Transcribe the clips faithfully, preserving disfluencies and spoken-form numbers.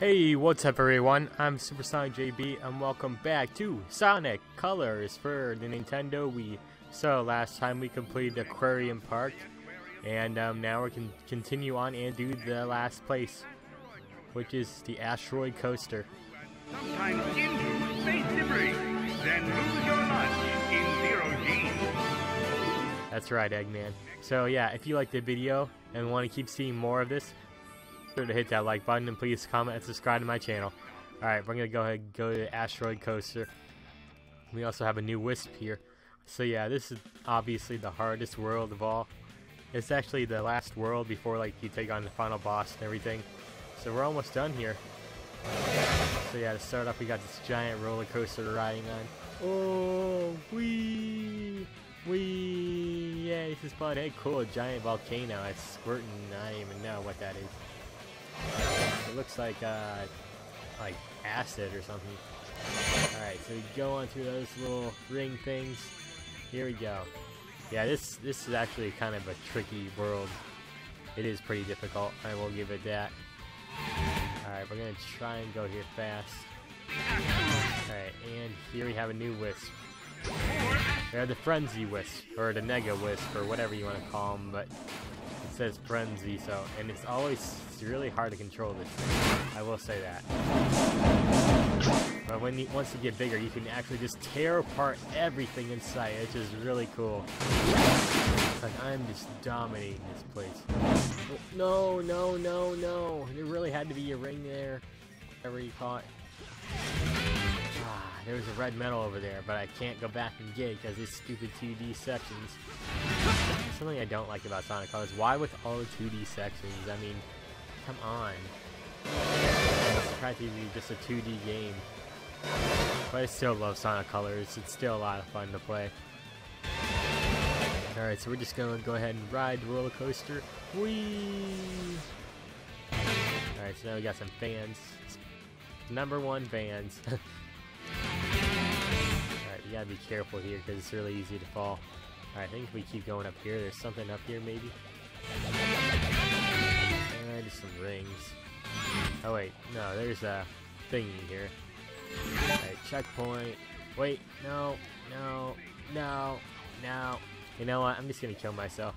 Hey, what's up everyone, I'm Super Sonic J B and welcome back to Sonic Colors for the Nintendo Wii. So last time we completed Aquarium Park, and um, now we can continue on and do the last place, which is the Asteroid Coaster. Sometimes into space debris, then lose your life in zero G. That's right, Eggman. So yeah, if you liked the video and want to keep seeing more of this, to hit that like button, and please comment and subscribe to my channel. Alright, we're gonna go ahead and go to the Asteroid Coaster. We also have a new Wisp here. So yeah, this is obviously the hardest world of all. It's actually the last world before like you take on the final boss and everything. So we're almost done here. So yeah, to start off we got this giant roller coaster riding on. Oh, wee, wee, yeah, this is fun. Hey, cool, a giant volcano. It's squirting, I don't even know what that is. It looks like uh, like acid or something. Alright, so we go on through those little ring things. Here we go. Yeah, this this is actually kind of a tricky world. It is pretty difficult, I will give it that. Alright, we're gonna try and go here fast. Alright, and here we have a new Wisp. They're the Frenzy Wisp, or the Nega Wisp, or whatever you want to call them, but it says Frenzy, so, and it's always it's really hard to control this thing, I will say that. But when you, once you get bigger, you can actually just tear apart everything in sight, which is really cool. Like, I'm just dominating this place. No, no, no, no. There really had to be a ring there, whatever you call it. Ah, there was a red metal over there, but I can't go back and get it because these stupid two D sections. Something I don't like about Sonic Colors, why with all the two D sections? I mean, come on. It's practically just a two D game. But I still love Sonic Colors, it's still a lot of fun to play. Alright, so we're just gonna go ahead and ride the roller coaster. Whee! Alright, so now we got some fans. Number one fans. Alright, you gotta be careful here because it's really easy to fall. Alright, I think if we keep going up here, there's something up here maybe. Uh, just some rings. Oh wait, no, there's a thingy here. Alright, checkpoint. Wait, no, no, no, no. You know what, I'm just gonna kill myself.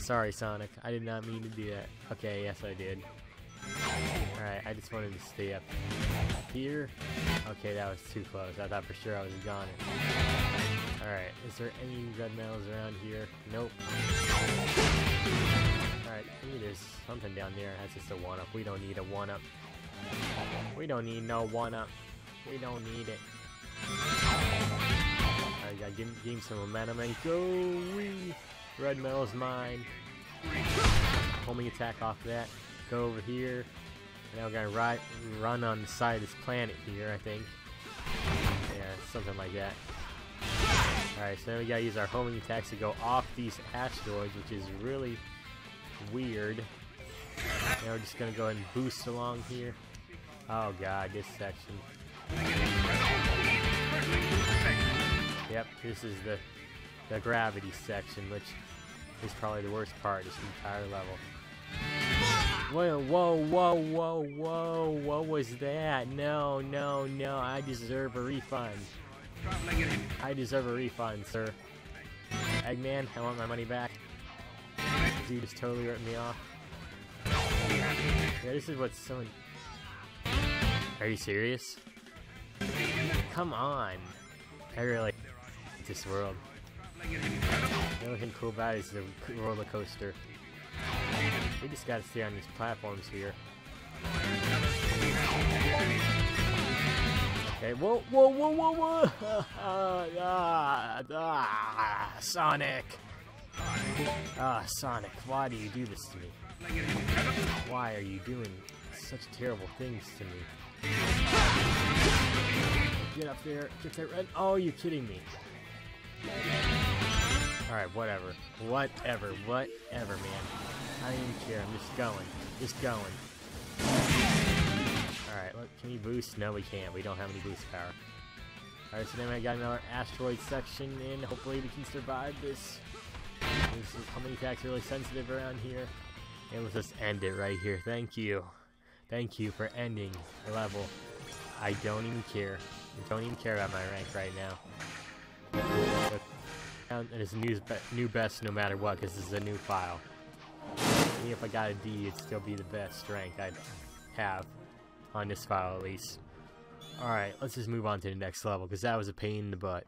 Sorry Sonic, I did not mean to do that. Okay, yes I did. Alright, I just wanted to stay up here. Okay, that was too close. I thought for sure I was gone. Alright, is there any red metals around here? Nope. Alright, maybe there's something down there. That's just a one-up. We don't need a one-up. We don't need no one-up. We don't need it. Alright, gotta give, give him some momentum and go! Wee! Red metal's mine. Homing attack off that. Go over here. Now we're gonna ride, run on the side of this planet here, I think. Yeah, something like that. Alright, so now we gotta use our homing attacks to go off these asteroids, which is really weird. Now we're just gonna go ahead and boost along here. Oh god, this section. Yep, this is the, the gravity section, which is probably the worst part of this entire level. Whoa, whoa, whoa, whoa, whoa, what was that? No, no, no, I deserve a refund. I deserve a refund, sir. Eggman, I want my money back. Dude is totally ripping me off. Yeah, this is what's so... Are you serious? Come on. I really like this world. The only thing cool about it is the roller coaster. We just gotta stay on these platforms here. Okay, whoa, whoa, whoa, whoa, whoa! ah, ah, Sonic! Ah, Sonic, why do you do this to me? Why are you doing such terrible things to me? Get up there, get that red. Oh, you're kidding me. Alright, whatever. Whatever, whatever, man. I don't even care, I'm just going, just going. Alright, can we boost? No we can't, we don't have any boost power. Alright, so now I got another asteroid section in, hopefully we can survive this. This is how many attacks are really sensitive around here. And let's just end it right here, thank you. Thank you for ending the level. I don't even care. I don't even care about my rank right now. And it's a new, new best no matter what, because it's a new file. Even if I got a D, it'd still be the best rank I'd have on this file, at least. Alright, let's just move on to the next level, because that was a pain in the butt.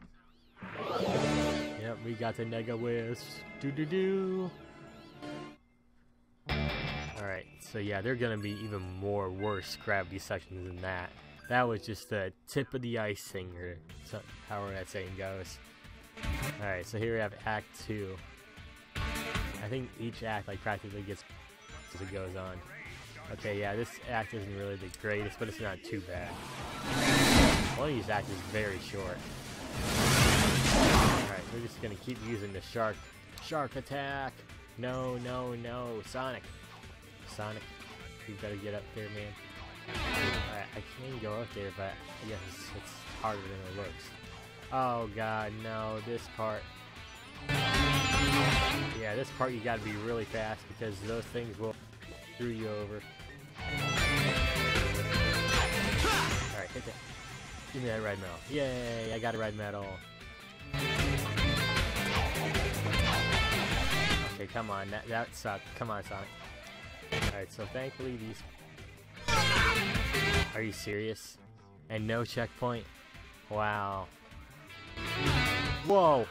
Yep, we got the Nega Wisp. Do do do. Alright, so yeah, they're gonna be even more worse gravity sections than that. That was just the tip of the icing, or however that saying goes. Alright, so here we have Act two. I think each act like practically gets as it goes on. Okay, yeah, this act isn't really the greatest, but it's not too bad. One of these acts is very short. Alright, we're just gonna keep using the shark. Shark attack! No, no, no, Sonic! Sonic, you better get up there, man. Alright, I can go up there, but yes, it's harder than it looks. Oh god, no, this part. Yeah, this part you gotta be really fast because those things will screw you over. Alright, hit that. Give me that red metal. Yay, I got a red metal. Okay, come on, that, that sucked. Come on, Sonic. Alright, so thankfully these... Are you serious? And no checkpoint? Wow. Whoa!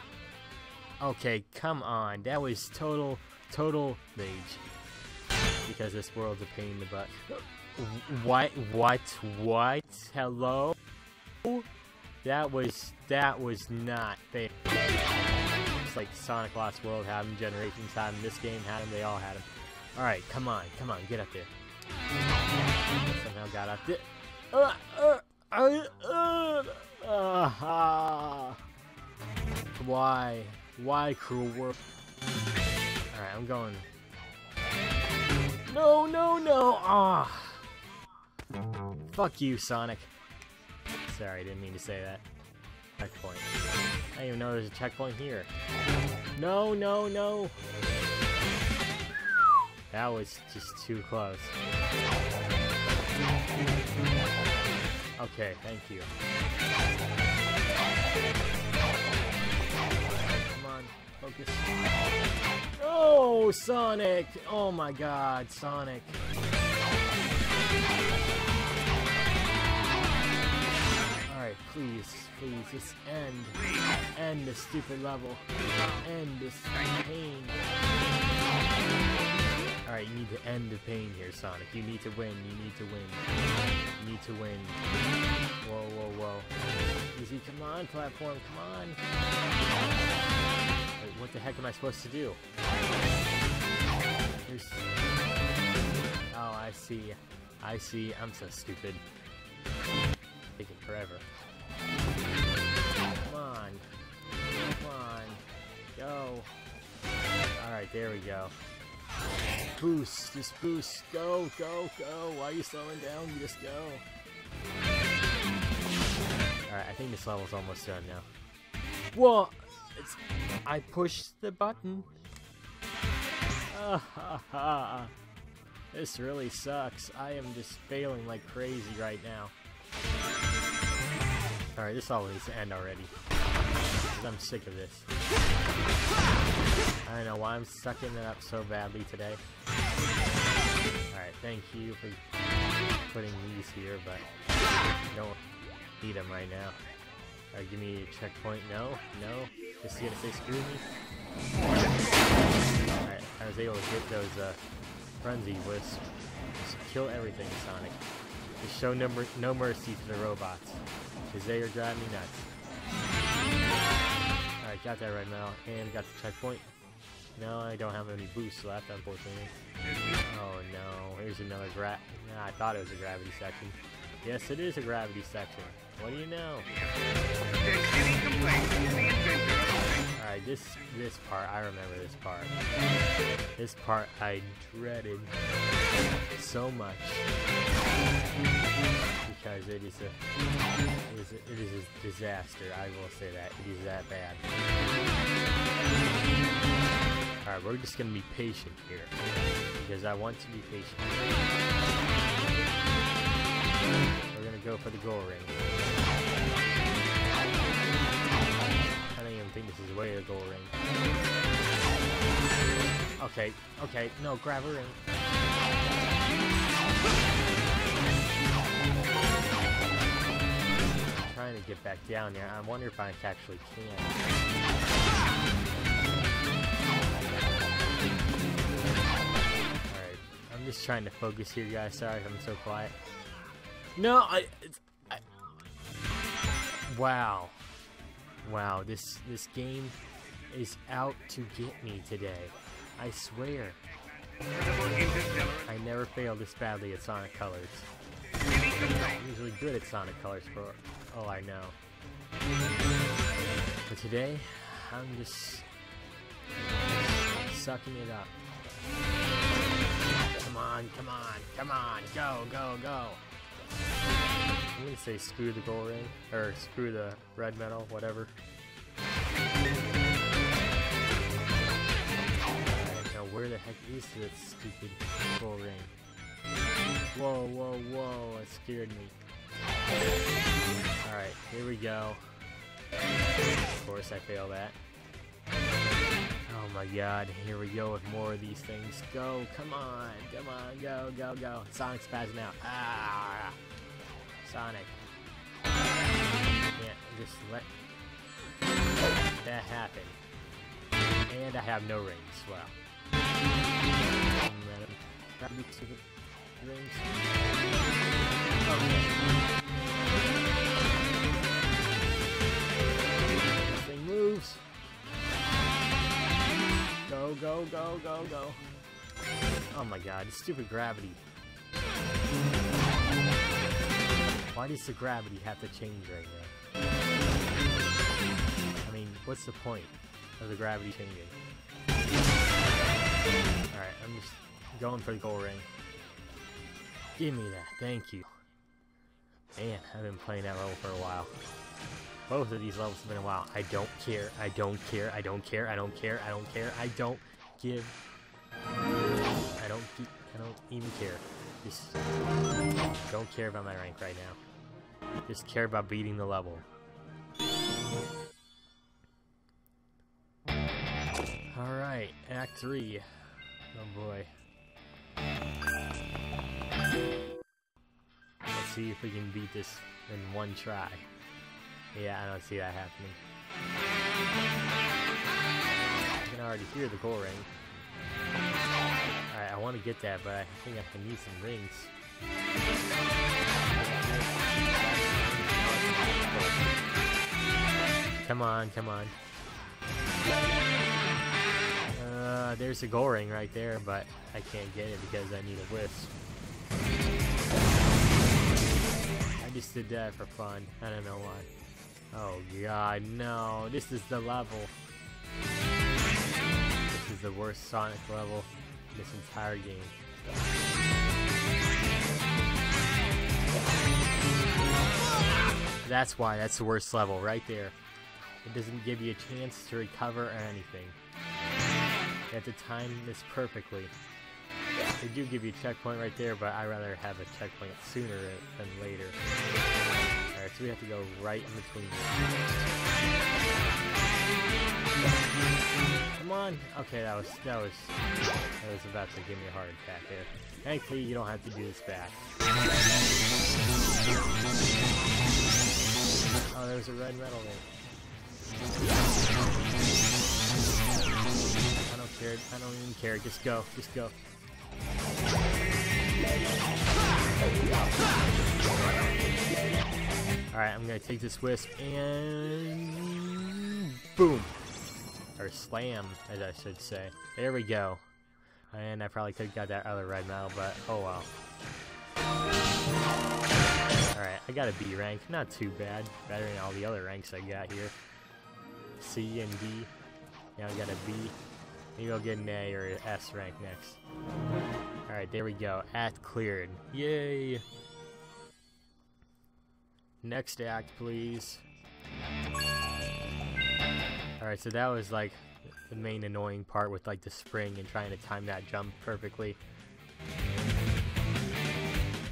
Okay, come on. That was total, total rage. Because this world's a pain in the butt. What? What? What? Hello? That was, that was not fair. It's like Sonic Lost World had them, Generations had them, this game had them, they all had them. Alright, come on, come on, get up there. Somehow got up there. Uh, uh, uh, uh, uh, uh. Why? Why, cruel world? Alright, I'm going. No, no, no! Ah! Oh. Fuck you, Sonic. Sorry, I didn't mean to say that. Checkpoint. I didn't even know there's a checkpoint here. No, no, no! That was just too close. Okay, thank you. Come on, focus. Oh, Sonic! Oh my god, Sonic. Alright, please, please, just end. End this stupid level. End this pain. Alright, you need to end the pain here, Sonic. You need to win, you need to win. You need to win. Whoa, whoa, whoa. Easy, come on, platform, come on. Wait, what the heck am I supposed to do? There's... Oh, I see. I see, I'm so stupid. Taking forever. Come on. Come on. Go. Alright, there we go. Boost, just boost, go, go, go. Why are you slowing down? You just go. Alright, I think this level's almost done now. Whoa! It's, I pushed the button. Ah, ha, ha. This really sucks. I am just failing like crazy right now. Alright, this level needs to end already. I'm sick of this. I don't know why I'm sucking it up so badly today. Alright, thank you for putting these here, but I don't need them right now. Alright, give me a checkpoint. No, no. Just gonna say screw me. Alright, I was able to get those uh, Frenzy Wisps. Just kill everything, Sonic. Just show no, no mercy to the robots, because they are driving me nuts. Alright, got that right now, and got the checkpoint. No, I don't have any boosts left, unfortunately. Oh no, here's another gra- nah, I thought it was a gravity section. Yes, it is a gravity section. What do you know? Alright, this this part, I remember this part. This part I dreaded so much. Because it is a... It is, a, it is a disaster, I will say that. It is that bad. Alright, we're just gonna be patient here. Because I want to be patient. for the goal ring. I don't even think this is way a goal ring. Okay, okay, no, grab a ring. I'm trying to get back down there. I wonder if I actually can. Alright, I'm just trying to focus here, guys. Sorry if I'm so quiet. No, I, it's, I... Wow. Wow, this, this game is out to get me today. I swear. I never fail this badly at Sonic Colors. I'm usually good at Sonic Colors for all I know. But today, I'm just sucking it up. Come on, come on, come on, go, go, go. I'm gonna say screw the gold ring, or screw the red metal, whatever. Alright, now where the heck is this stupid gold ring? Whoa, whoa, whoa, it scared me. Alright, here we go. Of course I fail that. Oh my god, here we go with more of these things. Go, come on, come on, go, go, go. Sonic's spazzing out. Ah! Sonic. Can't just let that happen. And I have no rings. Wow. Rings. Okay. This thing moves. Go, go, go, go, go. Oh my god, it's stupid gravity. Why does the gravity have to change right now? I mean, what's the point of the gravity changing? Alright, I'm just going for the gold ring. Give me that, thank you. Man, I've been playing that level for a while. Both of these levels have been a while. I don't care, I don't care, I don't care, I don't care, I don't care, I don't give. I don't, I don't even care. Just don't care about my rank right now. Just care about beating the level. Alright, Act three. Oh boy. Let's see if we can beat this in one try. Yeah, I don't see that happening. I can already hear the goal ring. Alright, I want to get that, but I think I can need some rings. Come on, come on. Uh, there's a goal ring right there, but I can't get it because I need a wisp. I just did that for fun. I don't know why. Oh god, no. This is the level. This is the worst Sonic level in this entire game. That's why that's the worst level right there. It doesn't give you a chance to recover or anything. You have to time this perfectly. They do give you a checkpoint right there, but I'd rather have a checkpoint sooner than later. Alright, so we have to go right in between them. Come on! Okay, that was, that was, that was about to give me a heart attack there. Thankfully, you don't have to do this back. Oh, there's a red metal there. I don't care. I don't even care. Just go. Just go. Alright, I'm gonna take this wisp and... boom! Or slam, as I should say. There we go. And I probably could've got that other red metal, but oh well. Alright, I got a B rank. Not too bad. Better than all the other ranks I got here. C and D. Now I got a B. Maybe I'll get an A or an S rank next. Alright, there we go. Act cleared. Yay! Next act, please. Alright, so that was like the main annoying part with like the spring and trying to time that jump perfectly.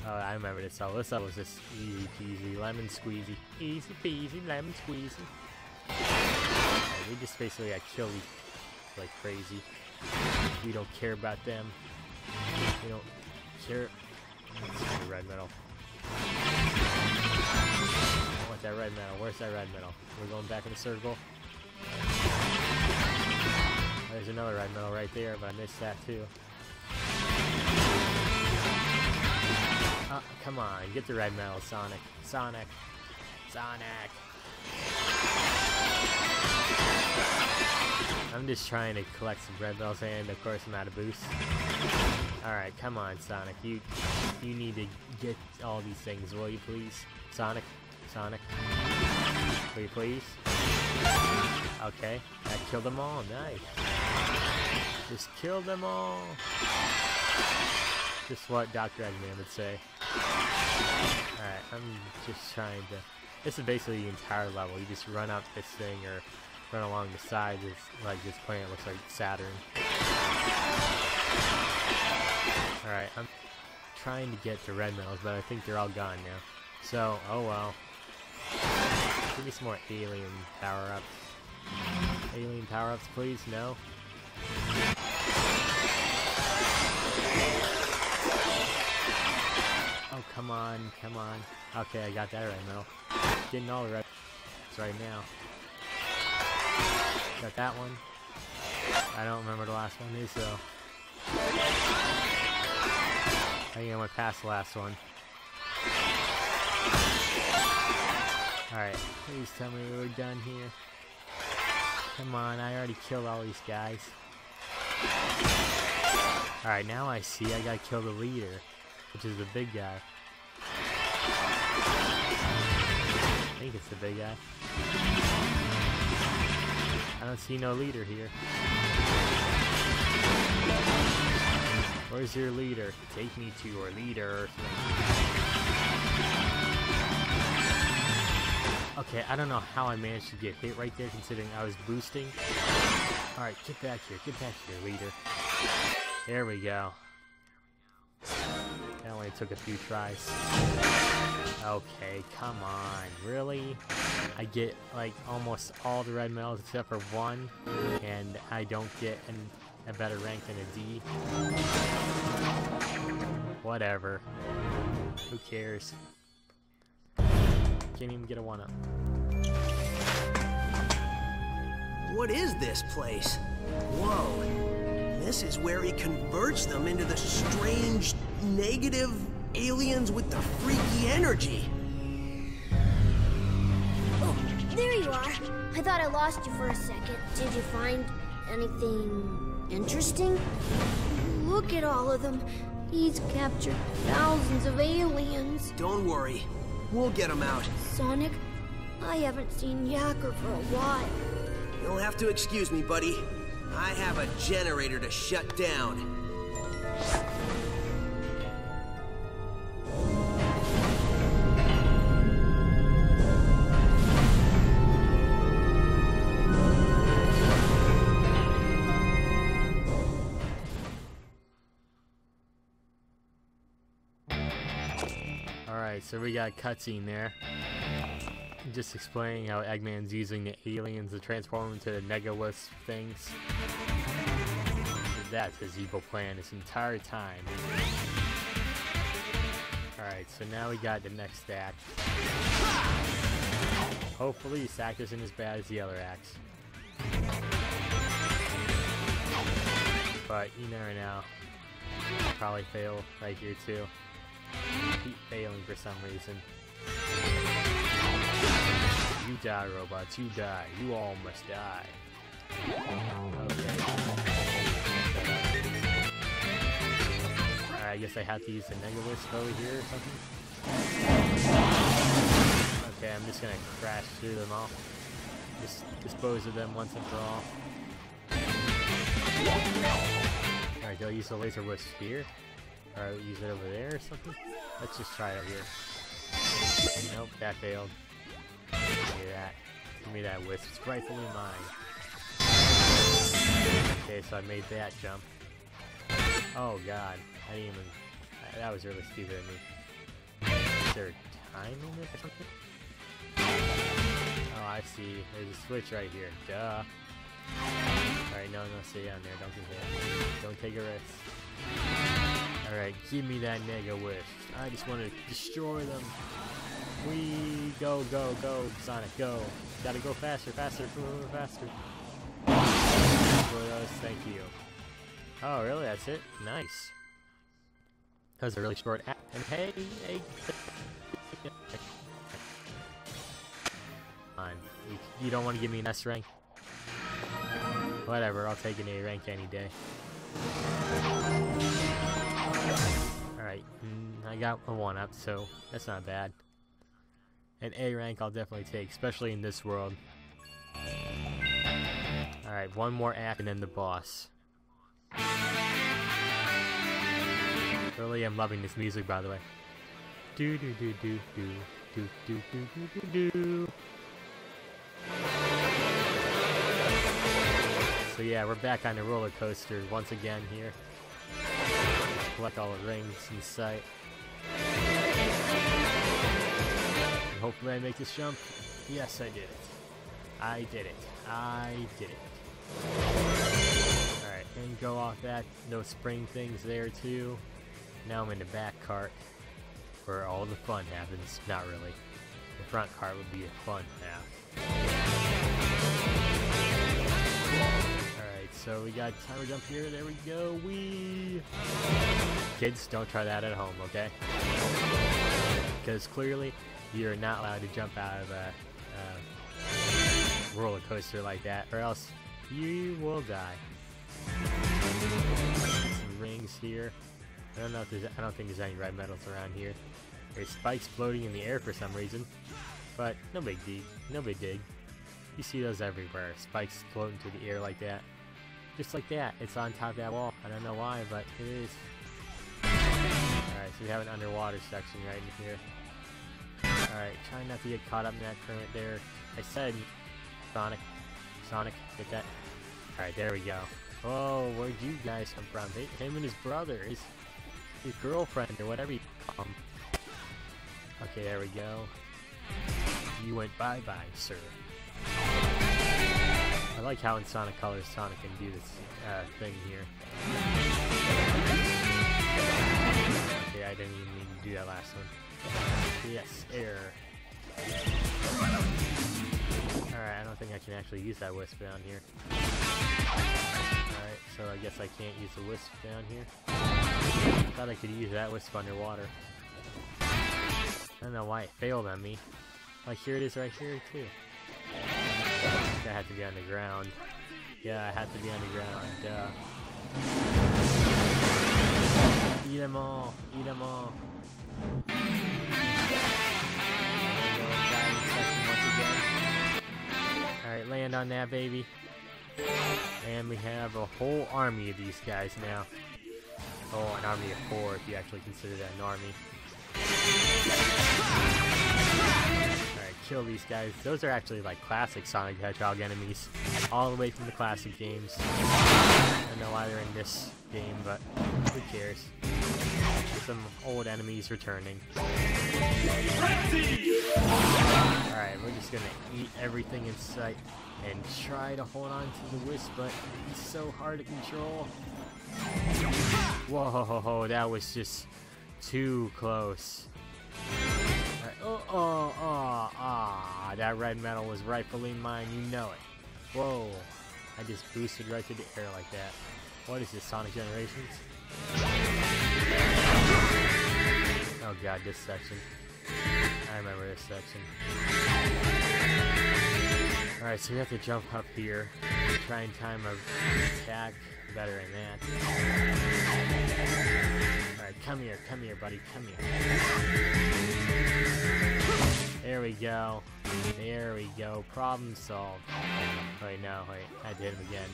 Uh, I remember this level. This level was just easy peasy, lemon squeezy. Easy peasy, lemon squeezy. Right, we just basically got killed like crazy. We don't care about them. We don't care. Let's see, red metal. I want that red metal. Where's that red metal? We're going back in a circle. There's another red metal right there, but I missed that too. Uh, come on, get the red metal, Sonic. Sonic. Sonic. I'm just trying to collect some red metals, and of course I'm out of boost. Alright, come on, Sonic. You you need to get all these things, will you please? Sonic. Sonic. Will you please? Okay, I killed them all. Nice. Just kill them all. Just what Doctor Eggman would say. Alright, I'm just trying to... This is basically the entire level. You just run up this thing or run along the side. It's like this planet looks like Saturn. Alright, I'm trying to get the red metals, but I think they're all gone now. So, oh well. Give me some more alien power-ups. Alien power-ups, please? No? Oh, come on, come on. Okay, I got that right now. Getting all the red right now. Got that one. I don't remember the last one, is so. I think I went past the last one. Alright, please tell me we're done here. Come on, I already killed all these guys. Alright, now I see I gotta kill the leader, which is the big guy. I think it's the big guy. I don't see no leader here. Where's your leader? Take me to your leader. Okay, I don't know how I managed to get hit right there considering I was boosting. Alright, get back here, get back here, leader. There we go. That only took a few tries. Okay, come on, really? I get like almost all the red medals except for one, and I don't get an, a better rank than a D. Whatever. Who cares? Can't even get a one-up. What is this place? Whoa. This is where he converts them into the strange, negative aliens with the freaky energy. Oh, there you are. I thought I lost you for a second. Did you find anything interesting? Look at all of them. He's captured thousands of aliens. Don't worry. We'll get him out. Sonic, I haven't seen Yakker for a while. You'll have to excuse me, buddy. I have a generator to shut down. Alright, so we got a cutscene there. Just explaining how Eggman's using the aliens to transform into the Nega Wisp things. So that's his evil plan this entire time. Alright, so now we got the next act. Hopefully this act isn't as bad as the other acts. But you never know. Probably fail right here too. Keep failing for some reason. You die, robots, you die. You all must die. Okay. Alright, I guess I have to use the Nega Wisp over here or something. Okay, I'm just gonna crash through them all. Just dispose of them once and for all. Alright, do I use the laser wisp here? Or use it over there or something? Let's just try it over here. Nope, that failed. Give me that. Give me that wisp. It's rightfully mine. Okay, so I made that jump. Oh god. I didn't even... That was really stupid of me. they're timing it or something? Oh, I see. There's a switch right here. Duh. Alright, no, no, stay down there. Don't get hit. Don't take a risk. Alright, give me that Nega Wisp. I just want to destroy them. We go, go, go, Sonic, go. Gotta go faster, faster, faster. For us, thank you. Oh, really? That's it? Nice. That was a really short act. And hey, hey. Come on. You, you don't want to give me an S rank? Whatever, I'll take an A rank any day. Alright, I got a one up, so that's not bad. An A rank I'll definitely take, especially in this world. Alright, one more act and then the boss. Really am loving this music, by the way. Do do do do do do do do do do do. So yeah, we're back on the roller coaster once again here. Just collect all the rings in sight. And hopefully I make this jump. Yes, I did it. I did it. I did it. Alright, and go off that. No spring things there too. Now I'm in the back cart, where all the fun happens. Not really. The front cart would be a fun half. So we got timer jump here, there we go, wee! Kids, don't try that at home, okay? Because clearly, you're not allowed to jump out of a, a roller coaster like that, or else you will die. Some rings here. I don't know if there's, I don't think there's any red metals around here. There's spikes floating in the air for some reason, but no big deal, no big dig. You see those everywhere, spikes floating through the air like that. Just like that, it's on top of that wall. I don't know why, but it is. Alright, so we have an underwater section right in here. Alright, try not to get caught up in that current there. I said Sonic. Sonic, get that. Alright, there we go. Oh, where'd you guys come from? They, him and his brother, his, his girlfriend, or whatever you call him. Okay, there we go. You went bye-bye, sir. I like how in Sonic Colors, Sonic can do this uh, thing here. Okay, I didn't even mean to do that last one. Yes, air. Alright, I don't think I can actually use that wisp down here. Alright, so I guess I can't use the wisp down here. I thought I could use that wisp underwater. I don't know why it failed on me. Like, here it is right here, too. I had to be on the ground. Yeah, I had to be on the ground. Duh. Eat them all. Eat them all. Alright, land on that, baby. And we have a whole army of these guys now. Oh, an army of four, if you actually consider that an army. Kill these guys. Those are actually like classic Sonic the Hedgehog enemies, all the way from the classic games. I don't know why they're in this game, but who cares? Some old enemies returning. Alright, we're just gonna eat everything in sight and try to hold on to the wisp, but it's so hard to control. Whoa, ho, ho, ho, that was just too close. Oh, oh, oh, ah, that red metal was rightfully mine, you know it. Whoa, I just boosted right through the air like that. What is this, Sonic Generations? Oh god, this section. I remember this section. Alright, so we have to jump up here. Try and time our attack better than that. Alright, come here, come here, buddy, come here. There we go. There we go. Problem solved. Wait, no, wait. I did him again.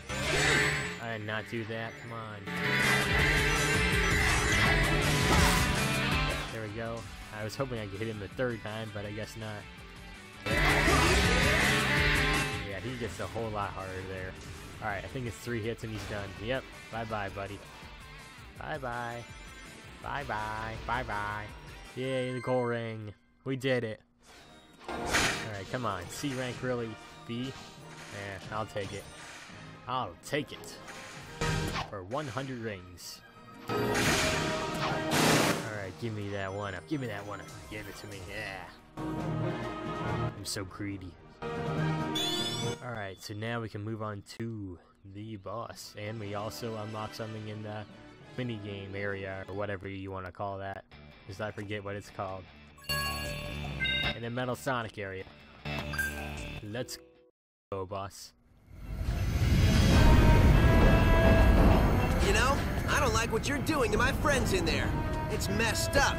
I did not do that. Come on. There we go. I was hoping I could hit him the third time, but I guess not. Yeah, he gets a whole lot harder there. Alright, I think it's three hits and he's done. Yep. Bye-bye, buddy. Bye-bye. Bye-bye. Bye-bye. Yay, the gold ring. We did it. Alright, come on. C rank really? B? Eh, I'll take it. I'll take it. For one hundred rings. Alright, give me that one up. Give me that one up. Give it to me. Yeah. I'm so greedy. Alright, so now we can move on to the boss. And we also unlock something in the minigame area, or whatever you want to call that. Because I forget what it's called. In the Metal Sonic area. Let's go, boss. You know, I don't like what you're doing to my friends in there. It's messed up.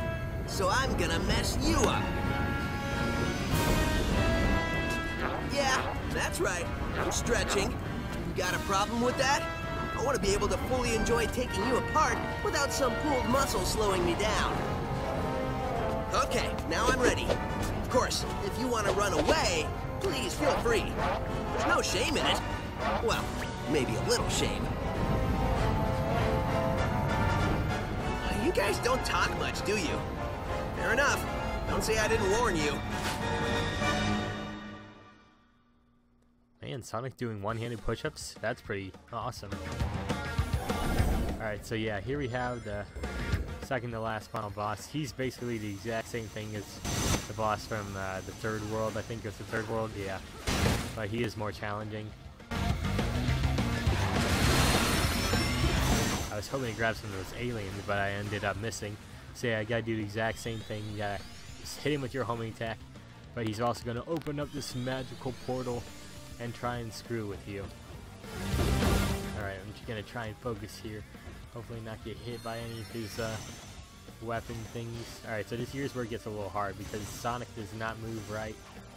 So I'm gonna mess you up. Yeah, that's right. I'm stretching. You got a problem with that? I want to be able to fully enjoy taking you apart without some pulled muscle slowing me down. Okay, now I'm ready. Of course, if you want to run away, please feel free. There's no shame in it. Well, maybe a little shame. Uh, you guys don't talk much, do you? Fair enough. Don't say I didn't warn you. Man, Sonic doing one-handed push-ups? That's pretty awesome. Alright, so yeah, here we have the second to last final boss. He's basically the exact same thing as the boss from uh, the third world. I think it's the third world, yeah. But he is more challenging. I was hoping to grab some of those aliens, but I ended up missing. So yeah, I gotta do the exact same thing. You gotta just hit him with your homing attack. But he's also gonna open up this magical portal and try and screw with you. Alright, I'm just gonna try and focus here. Hopefully not get hit by any of his uh, weapon things. Alright, so this here's where it gets a little hard because Sonic does not move right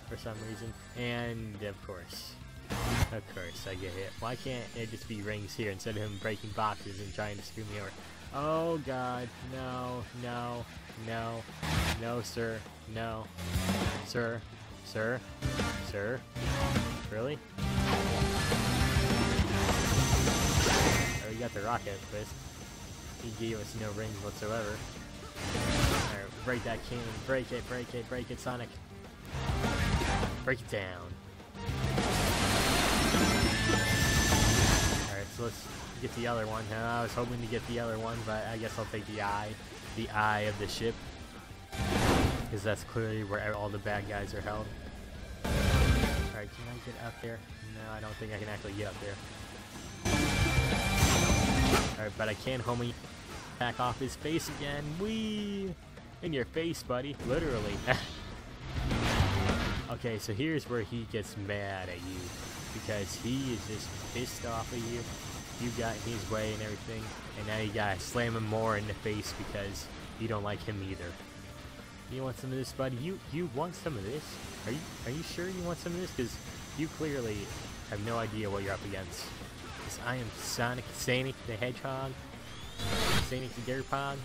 for some reason. And of course, of course I get hit. Why can't it just be rings here instead of him breaking boxes and trying to screw me over? Oh god, no, no, no, no sir, no, sir, sir, sir. Really? Oh, we got the rocket, but he gave us no rings whatsoever. Alright, break that cannon. Break it, break it, break it, Sonic. Break it down. Alright, so let's get the other one. I was hoping to get the other one, but I guess I'll take the eye. The eye of the ship. Because that's clearly where all the bad guys are held. Alright, can I get up there? No, I don't think I can actually get up there. Alright, but I can homie back off his face again. Whee! In your face, buddy. Literally. Okay, so here's where he gets mad at you. Because he is just pissed off at you. You got in his way and everything. And now you gotta slam him more in the face because you don't like him either. You want some of this, buddy? You you want some of this? Are you are you sure you want some of this? Because you clearly have no idea what you're up against. Because I am Sonic, Sonic the Hedgehog, Sonic the Derpog.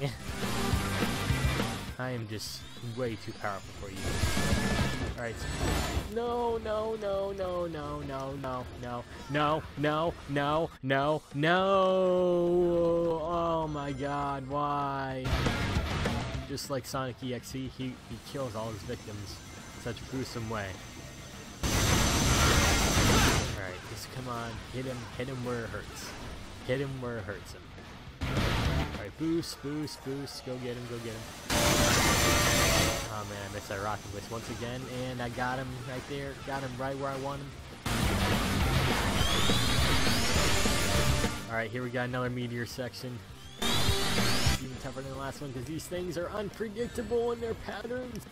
I am just way too powerful for you. All right. No, no, no, no, no, no, no, no, no, no, no, no, no! Oh my God! Why? Just like Sonic E X E, he, he kills all his victims in such a gruesome way. Alright, just come on, hit him, hit him where it hurts. Hit him where it hurts him. Alright, boost, boost, boost, go get him, go get him. Oh man, I missed that rocket blitz once again, and I got him right there, got him right where I want him. Alright, here we got another meteor section. Even tougher than the last one because these things are unpredictable in their patterns.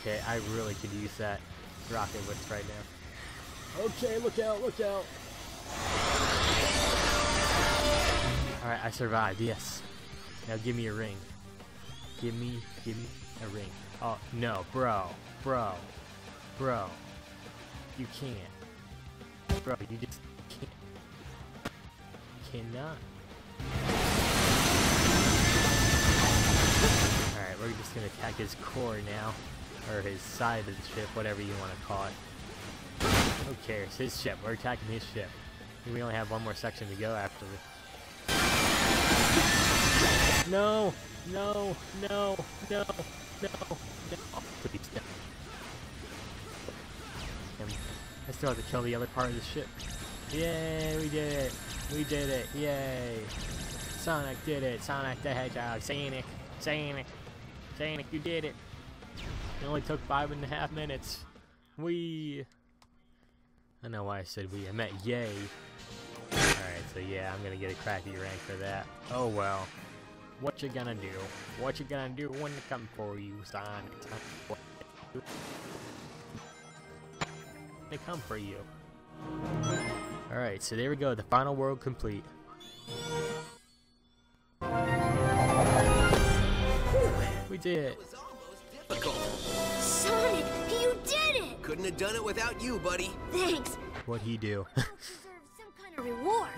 Okay, I really could use that rocket whisk right now. Okay, look out, look out. Alright, I survived, yes. Now give me a ring. Give me, give me a ring. Oh, no, bro, bro, bro. You can't. Bro, you just... Cannot. Alright, we're just gonna attack his core now. Or his side of the ship, whatever you want to call it. Who cares? His ship. We're attacking his ship. We only have one more section to go after this. No, no, no, no, no, no, please no. I still have to kill the other part of this ship. Yay, we did it! We did it, yay! Sonic did it, Sonic the Hedgehog, Sonic, Sonic, Sonic, you did it! It only took five and a half minutes. Wee! I don't know why I said we, I meant yay. Alright, so yeah, I'm gonna get a crappy rank for that. Oh well. What you gonna do? What you gonna do when they come for you, Sonic? What you do? They come for you. Alright, so there we go, the final world complete. We did it! Sonic, you did it! Couldn't have done it without you, buddy. Thanks. What'd he do? You deserve some kind of reward.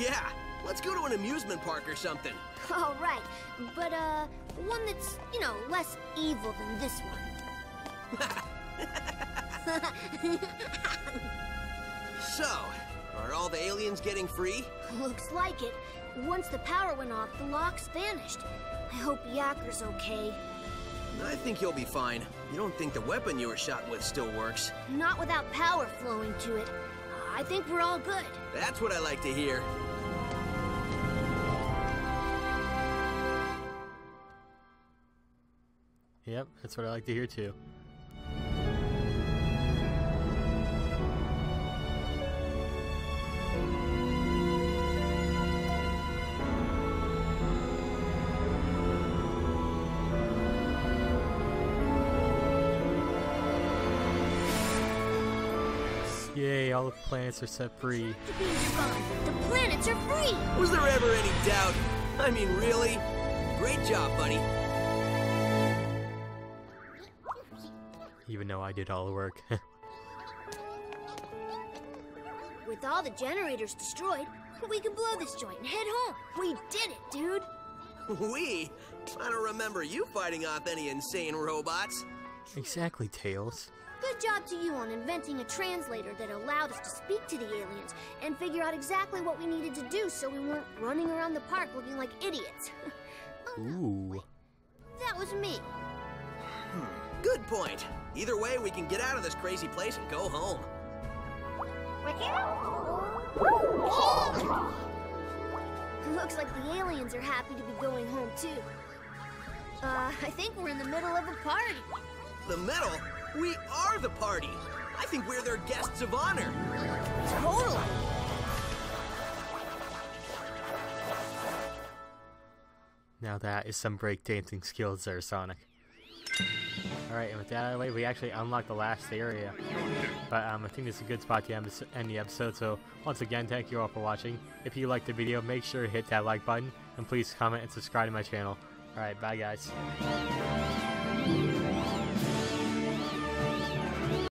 Yeah, let's go to an amusement park or something. All right, but uh, one that's, you know, less evil than this one. So, are all the aliens getting free? Looks like it. Once the power went off, the locks vanished. I hope Yakker's okay. I think you'll be fine. You don't think the weapon you were shot with still works? Not without power flowing to it. I think we're all good. That's what I like to hear. Yep, that's what I like to hear too. Yay, all the planets are set free. The beams are gone. The planets are free! Was there ever any doubt? I mean, really? Great job, buddy. Even though I did all the work. With all the generators destroyed, we can blow this joint and head home. We did it, dude. We? I don't remember you fighting off any insane robots. Exactly, Tails. Good job to you on inventing a translator that allowed us to speak to the aliens and figure out exactly what we needed to do so we weren't running around the park looking like idiots. Oh, ooh. Wait, that was me. Hmm. Good point. Either way, we can get out of this crazy place and go home. Looks like the aliens are happy to be going home, too. Uh, I think we're in the middle of a party. The middle? We are the party! I think we're their guests of honor! Totally! Now that is some breakdancing skills there, Sonic. Alright, and with that out of the way, we actually unlocked the last area. But um, I think this is a good spot to end the episode, so once again, thank you all for watching. If you liked the video, make sure to hit that like button, and please comment and subscribe to my channel. Alright, bye guys.